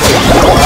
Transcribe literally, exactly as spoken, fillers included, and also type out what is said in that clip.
Let's